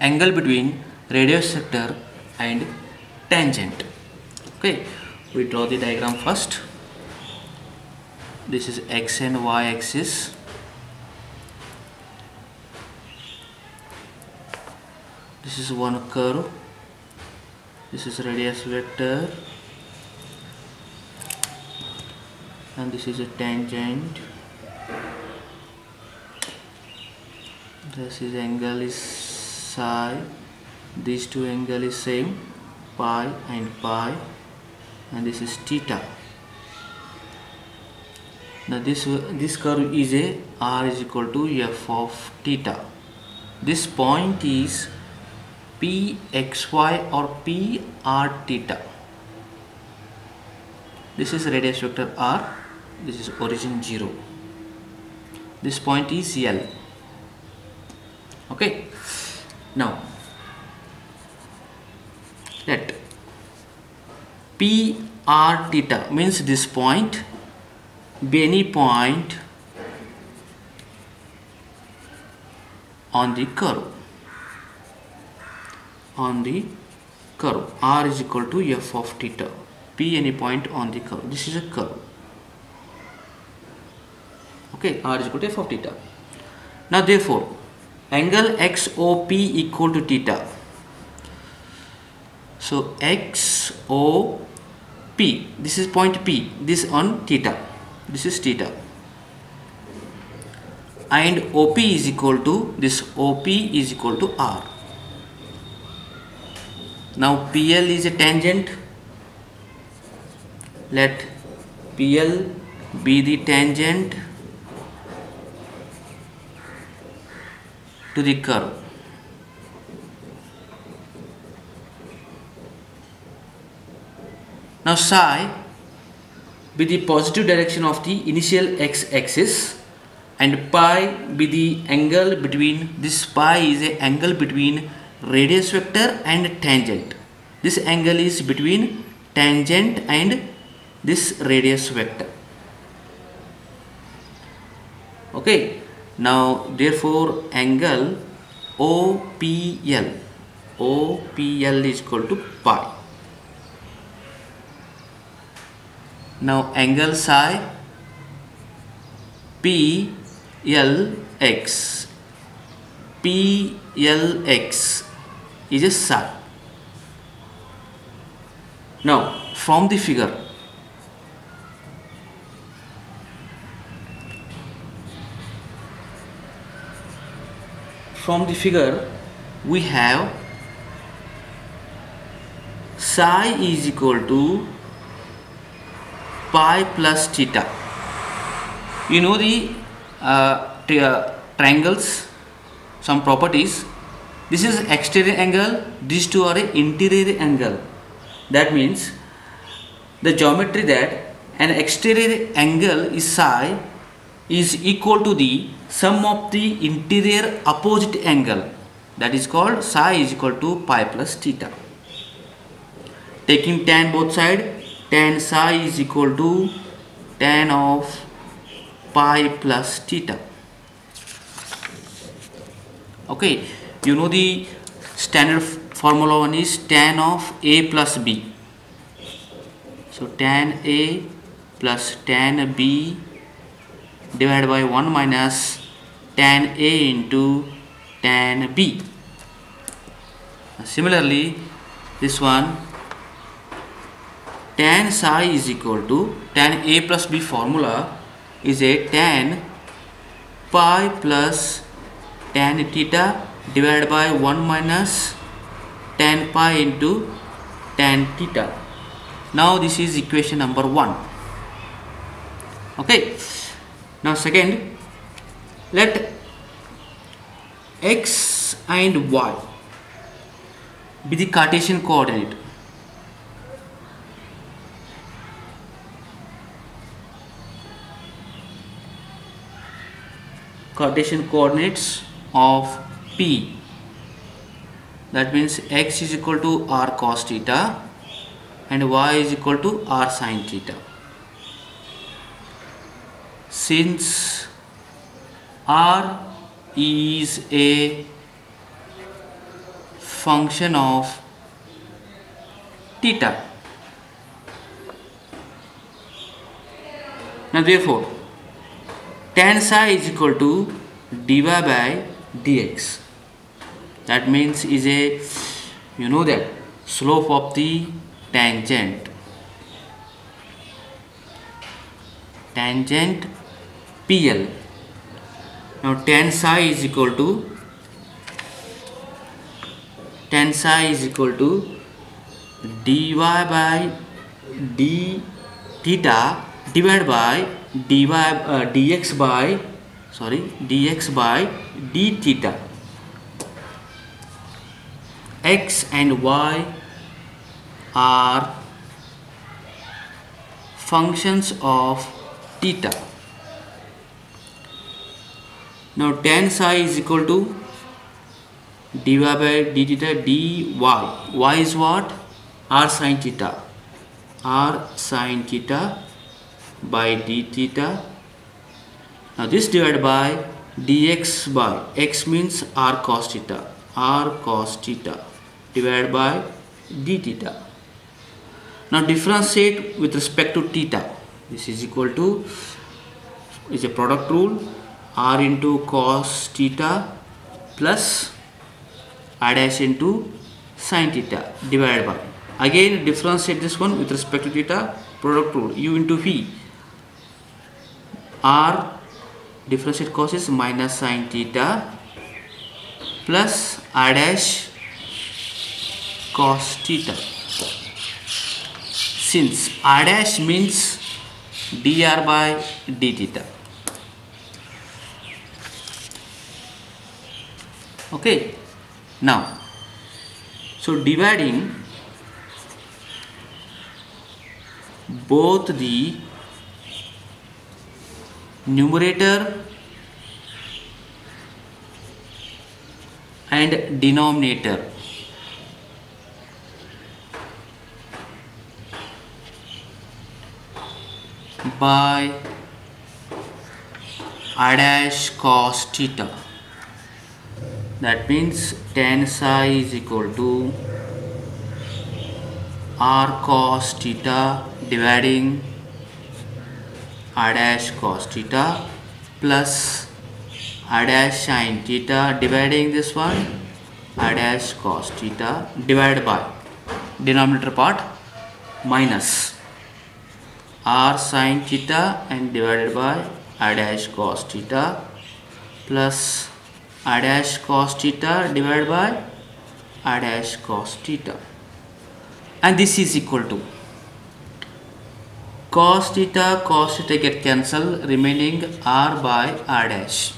angle between radius sector and tangent. Okay, we draw the diagram first. This is x and y axis. This is one curve. This is radius vector, and this is a tangent. This is angle is psi. These two angle is same, pi and pi, and this is theta. Now this curve is a r is equal to f of theta. This point is pxy or pr theta. This is radius vector r. This is origin 0. This point is L. Okay, now let PR theta means this point be any point on the curve. On the curve, R is equal to f of theta. P any point on the curve. This is a curve. Okay, R is equal to f of theta. Now therefore, angle XOP equal to theta. So XOP, this is point P, this on theta, this is theta, and OP is equal to this, OP is equal to R. Now PL is a tangent. Let PL be the tangent to the curve. Now psi be the positive direction of the initial x-axis, and pi be the angle between, this pi is an angle between radius vector and tangent. This angle is between tangent and this radius vector. Okay. Now therefore angle OPL is equal to pi. Now angle psi PLX is a psi. Now from the figure, we have psi is equal to pi plus theta. You know the triangles, some properties. This is exterior angle, these two are an interior angle. That means the geometry that an exterior angle is psi is equal to the sum of the interior opposite angle, that is called psi is equal to pi plus theta. Taking tan both side, tan psi is equal to tan of pi plus theta. Okay, you know the standard formula one is tan of a plus b. So tan a plus tan b divided by 1 minus tan A into tan B. Similarly, this one tan psi is equal to tan A plus B formula is a tan pi plus tan theta divided by 1 minus tan pi into tan theta. Now this is equation number 1. Okay. Now second, let x and y be the Cartesian coordinate. Cartesian coordinates of P. That means x is equal to r cos theta and y is equal to r sin theta. Since R is a function of theta. Now therefore tan psi is equal to dy by dx. That means is a, you know that, slope of the tangent. Tangent PL. Now tan psi is equal to dy by d theta divided by dx by d theta. X and y are functions of theta. Now tan psi is equal to dy by d theta dy. Y is what? r sin theta by d theta. Now this divided by dx by x means r cos theta divided by d theta. Now differentiate with respect to theta. This is equal to, is a product rule, r into cos theta plus r dash into sin theta divided by, again differentiate this one with respect to theta, product rule, u into v. R differentiate cos is minus sin theta plus r dash cos theta. Since r dash means dr by d theta. Okay. Now, so dividing both the numerator and denominator, by r dash cos theta. That means tan psi is equal to r cos theta dividing r dash cos theta plus r dash sin theta dividing this one r dash cos theta divided by denominator part minus r sin theta and divided by r dash cos theta plus r dash cos theta divided by r dash cos theta. And this is equal to cos theta get cancelled, remaining r by r dash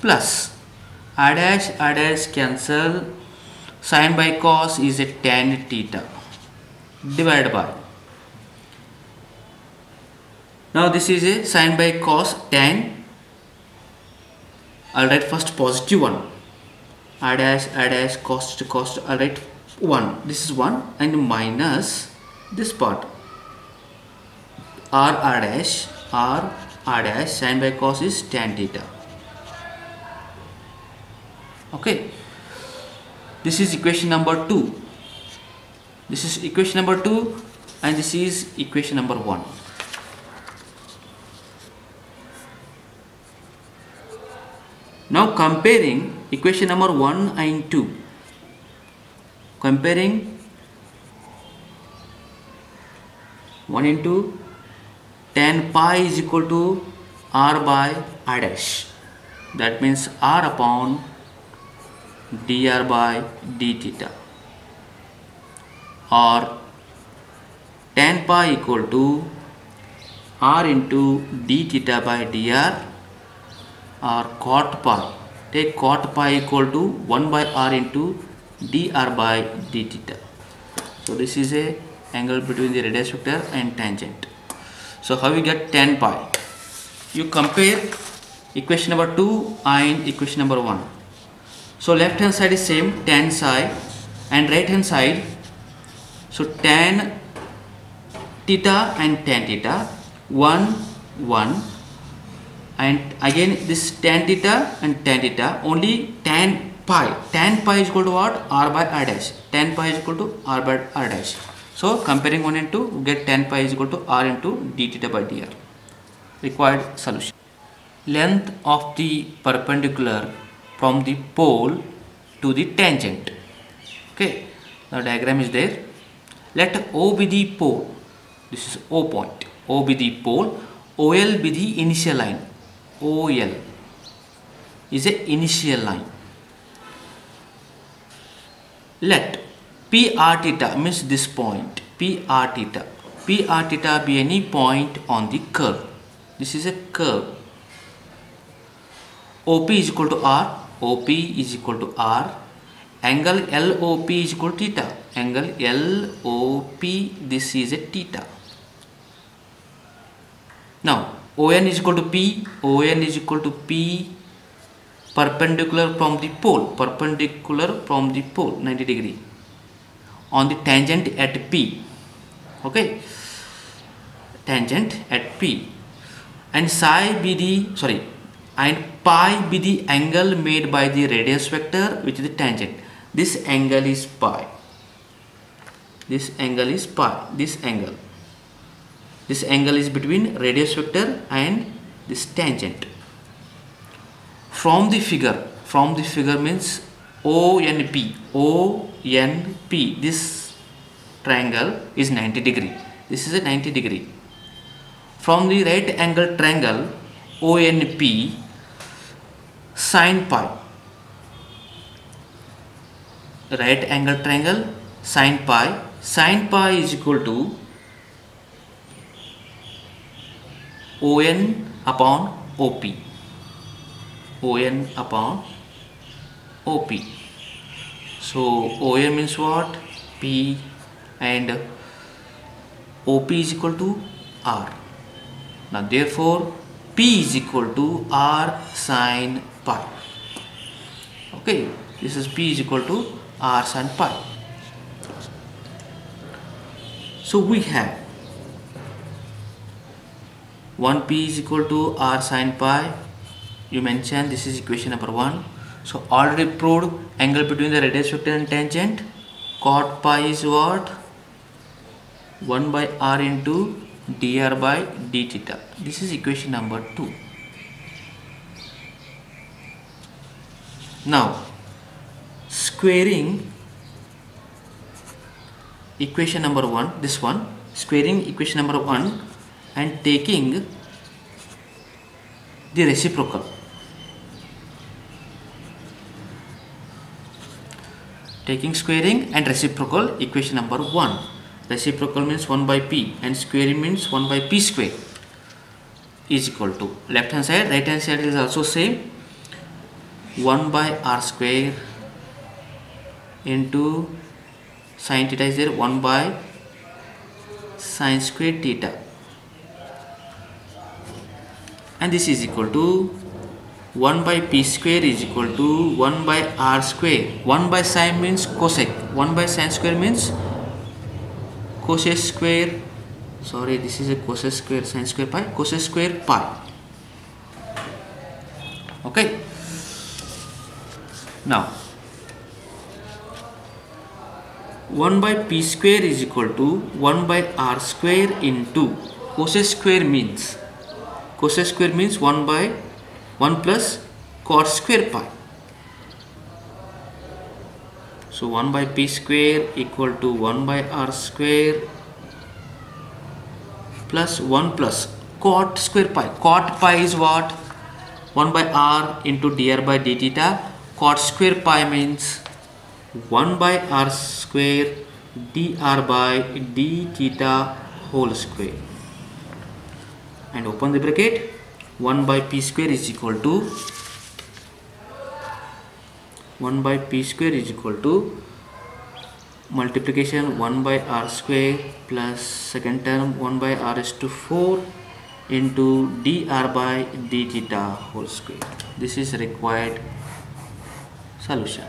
plus r dash cancel, sine by cos is a tan theta divided by, now this is a sine by cos tan. I'll write first positive one, r dash cos, I'll write 1, this is 1, and minus this part r dash sine by cos is tan theta. Okay, this is equation number 2. This is equation number 2 and this is equation number 1. Now comparing equation number 1 and 2. Comparing 1 into tan pi is equal to r by r dash. That means r upon dr by d theta, or tan pi equal to r into d theta by dr, or cot pi. Take cot pi equal to 1 by r into dr by d theta. So this is a angle between the radius vector and tangent. So how you get tan pi? You compare equation number 2 and equation number 1. So left hand side is same, tan psi, and right hand side, so tan theta and tan theta, 1 1, and again this tan theta and tan theta, only tan pi. Tan pi is equal to what? R by r dash. Tan pi is equal to r by r dash. So comparing 1 and 2, we get tan pi is equal to r into d theta by dr. Required solution. Length of the perpendicular from the pole to the tangent. Okay. Now diagram is there. Let O be the pole. This is O point. O be the pole. OL be the initial line. OL is a initial line. Let PR theta means this point. PR theta. PR theta be any point on the curve. This is a curve. OP is equal to R. OP is equal to R. Angle LOP is equal to theta. Angle LOP, this is a theta. Now ON is equal to P. ON is equal to P. Perpendicular from the pole. Perpendicular from the pole 90 degree on the tangent at P. Okay, tangent at P. And psi be the pi be the angle made by the radius vector, which is the tangent. This angle is pi. This angle is pi. This angle. This angle is between radius vector and this tangent. From the figure means ONP. ONP. This triangle is 90 degree. This is a 90 degree. From the right angle triangle ONP, sine pi. Right angle triangle sine pi. Sine pi is equal to ON upon OP. ON upon OP. So ON means what? P, and OP is equal to R. Now therefore P is equal to R sine pi. Okay, this is P is equal to R sine pi. So we have 1P is equal to R sine pi. You mentioned this is equation number 1. So already proved angle between the radius vector and tangent. Cot pi is what? 1 by R into dr by d theta. This is equation number 2. Now squaring equation number 1, this one, squaring equation number 1 and taking the reciprocal. Taking squaring and reciprocal equation number 1. Reciprocal means 1 by p and squaring means 1 by p square is equal to left hand side, right hand side is also same. 1 by r square into sine theta is there, 1 by sine square theta, and this is equal to 1 by p square is equal to 1 by r square. 1 by sine means cosec, 1 by sine square means cosec square, sorry, this is a cosec square, sine square pi, cosec square pi. Okay, now 1 by p square is equal to 1 by r square into cosec square means, cosec square means 1 by 1 plus cot square pi. So 1 by p square equal to 1 by r square plus 1 plus cot square pi. Cot pi is what? 1 by r into dr by d theta. Cot square pi means 1 by r square dr by d theta whole square. And open the bracket. 1 by p square is equal to 1 by p square is equal to multiplication 1 by r square plus second term 1 by r is to 4 into dr by d theta whole square. This is required solution.